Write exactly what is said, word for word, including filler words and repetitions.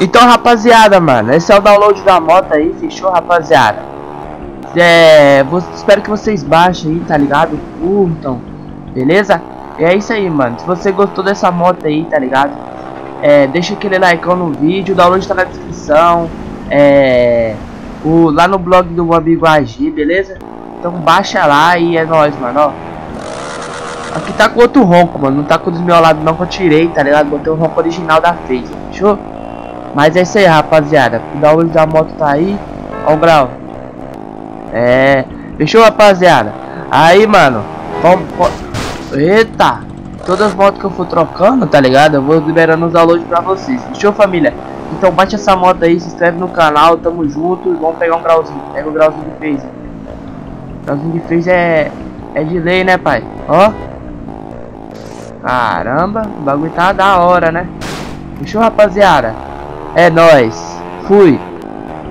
Então, rapaziada, mano, esse é o download da moto aí, fechou, rapaziada? É, vou, espero que vocês baixem aí, tá ligado? Curtam, beleza? E é isso aí, mano, se você gostou dessa moto aí, tá ligado? É, deixa aquele likeão no vídeo, o download tá na descrição, é, o, lá no blog do meu amigo Agi, beleza? Então baixa lá e é nóis, mano, ó. Aqui tá com outro ronco, mano, não tá com o desmiolado não que eu tirei, tá ligado? Botei o ronco original da Face, fechou? Mas é isso aí, rapaziada. O download da moto tá aí. Ó o grau. É. Fechou, rapaziada? Aí, mano. Vamos. Eita. Todas as motos que eu for trocando, tá ligado? Eu vou liberando os downloads pra vocês. Fechou, família? Então bate essa moto aí. Se inscreve no canal. Tamo junto. Vamos pegar um grauzinho. Pega o grauzinho de fez. Grauzinho de fez é. É de lei, né, pai? Ó. Caramba. O bagulho tá da hora, né? Fechou, rapaziada? É nóis, fui!